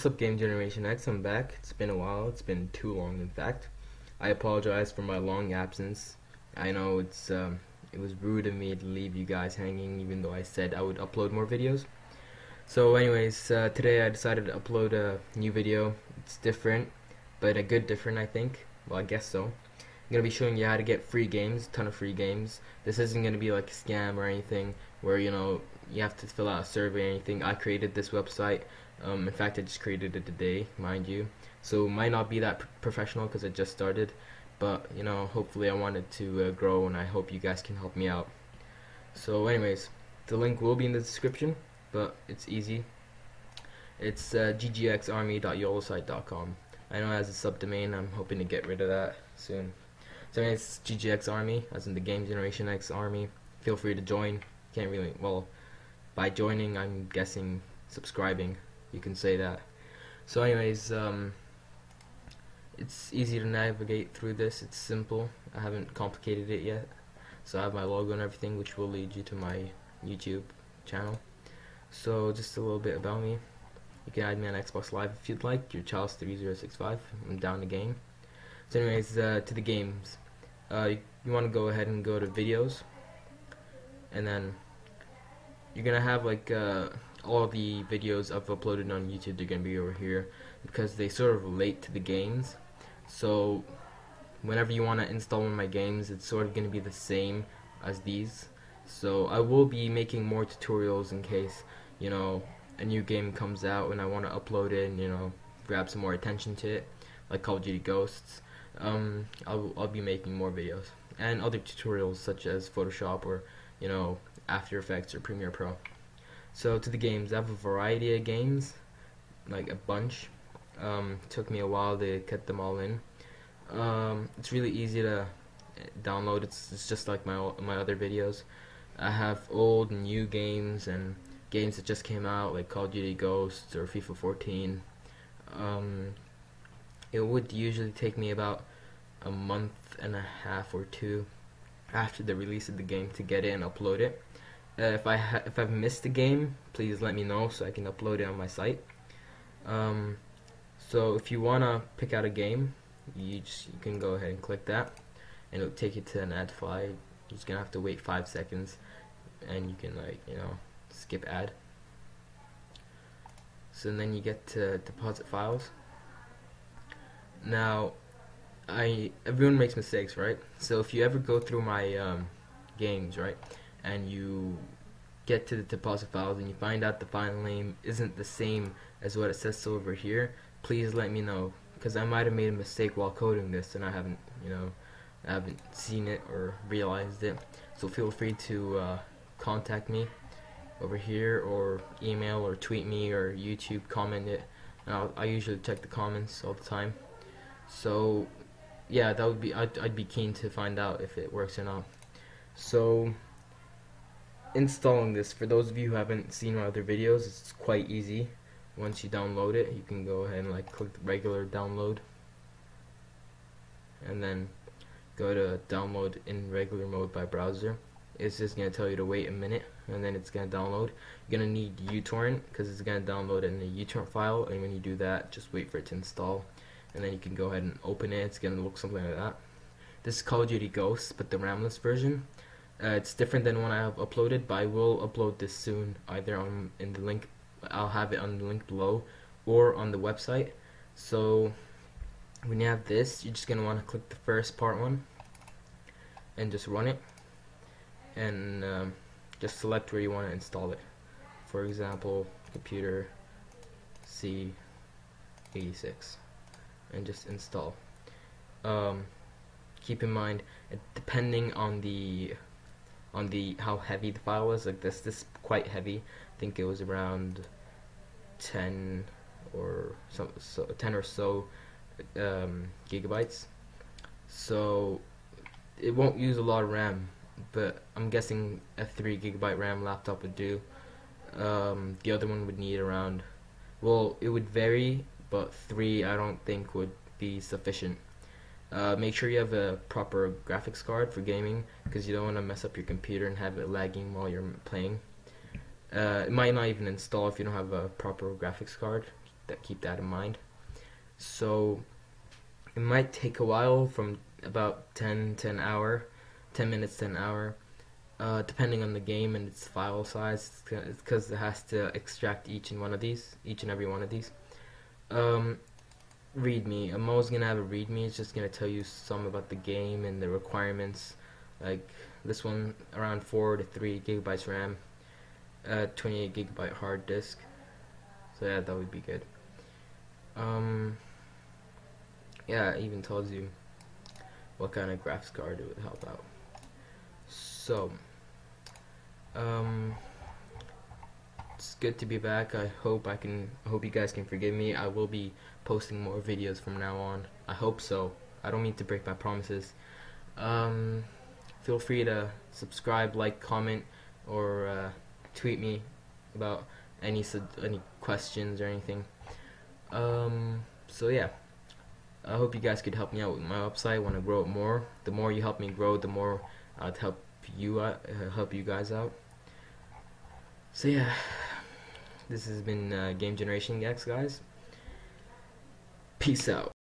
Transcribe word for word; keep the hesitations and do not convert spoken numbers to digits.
What's up, Game Generation X? I'm back. It's been a while. It's been too long, in fact. I apologize for my long absence. I know it's um, it was rude of me to leave you guys hanging, even though I said I would upload more videos. So anyways, uh, today I decided to upload a new video. It's different, but a good different, I think. Well, I guess so. I'm going to be showing you how to get free games, a ton of free games. This isn't going to be like a scam or anything where, you know, you have to fill out a survey or anything. I created this website. Um, in fact, I just created it today, mind you. So it might not be that professional because it just started. But, you know, hopefully I wanted to uh, grow, and I hope you guys can help me out. So anyways, the link will be in the description, but it's easy. It's uh, g g x army dot yolosite dot com. I know it has a subdomain. I'm hoping to get rid of that soon. So anyways, it's ggxarmy, as in the Game Generation X Army. Feel free to join. Can't really, well, by joining, I'm guessing subscribing. You can say that. So anyways, um, it's easy to navigate through this. It's simple. I haven't complicated it yet. So I have my logo and everything, which will lead you to my YouTube channel. So just a little bit about me. You can add me on Xbox Live if you'd like. You're Charles three oh six five. I'm down to game. So anyways, uh, to the games. Uh, you, you want to go ahead and go to videos, and then you're gonna have like uh, all the videos I've uploaded on YouTube. They're gonna be over here because they sort of relate to the games. So whenever you want to install one of my games, it's sort of gonna be the same as these. So I will be making more tutorials in case, you know, a new game comes out and I want to upload it and, you know, grab some more attention to it, like Call of Duty Ghosts. Um, I'll, I'll be making more videos and other tutorials such as Photoshop or, you know, After Effects or Premiere Pro. So to the games, I have a variety of games, like a bunch. Um, it took me a while to get them all in. Um, it's really easy to download. It's, it's just like my my other videos. I have old, new games and games that just came out, like Call of Duty Ghosts or FIFA fourteen. Um, It would usually take me about a month and a half or two after the release of the game to get it and upload it. Uh, if I ha if I've missed a game, please let me know so I can upload it on my site. Um, so if you wanna pick out a game, you just you can go ahead and click that, and it'll take you to an adfly. You're just gonna have to wait five seconds, and you can, like, you know, skip ad. So then you get to deposit files. Now, I everyone makes mistakes, right? So if you ever go through my um, games, right, and you get to the deposit files and you find out the file name isn't the same as what it says over here, please let me know, because I might have made a mistake while coding this and I haven't, you know, I haven't seen it or realized it. So feel free to uh, contact me over here, or email, or tweet me, or YouTube comment it. And I'll, I usually check the comments all the time. So yeah, that would be, I'd, I'd be keen to find out if it works or not. So installing this, for those of you who haven't seen my other videos, it's quite easy. Once you download it, you can go ahead and, like, click the regular download and then go to download in regular mode by browser. It's just going to tell you to wait a minute, and then it's going to download. You're going to need uTorrent because it's going to download in a uTorrent file, and when you do that, just wait for it to install. And then you can go ahead and open it. It's going to look something like that. This is Call of Duty Ghosts, but the ramless version. Uh, it's different than when I have uploaded, but I will upload this soon, either on in the link. I'll have it on the link below or on the website. So when you have this, you're just going to want to click the first part one and just run it, and um, just select where you want to install it. For example, computer C eighty-six, and just install. Um, keep in mind, depending on the on the how heavy the file was, like this this quite heavy. I think it was around ten or some so, ten or so um, gigabytes. So it won't use a lot of RAM, but I'm guessing a three gigabyte RAM laptop would do. Um, the other one would need around, well, it would vary, but three I don't think would be sufficient. Uh, make sure you have a proper graphics card for gaming, because you don't want to mess up your computer and have it lagging while you're playing. Uh, it might not even install if you don't have a proper graphics card. that keep that in mind. So it might take a while, from about ten to an hour, ten minutes to an hour, uh, depending on the game and its file size, because it has to extract each and one of these, each and every one of these. Um, readme. I'm always gonna have a readme. It's just gonna tell you some about the game and the requirements. Like this one, around four to three gigabytes RAM, uh, twenty-eight gigabyte hard disk. So yeah, that would be good. Um, yeah, it even tells you what kind of graphics card it would help out. So, um, it's good to be back. I hope I can. I hope you guys can forgive me. I will be posting more videos from now on. I hope so. I don't mean to break my promises. Um, feel free to subscribe, like, comment, or uh, tweet me about any any questions or anything. Um, so yeah, I hope you guys could help me out with my website. I want to grow it more. The more you help me grow, the more I'd help you out, uh, help you guys out. So yeah, this has been uh, Game Generation X, guys. Peace out.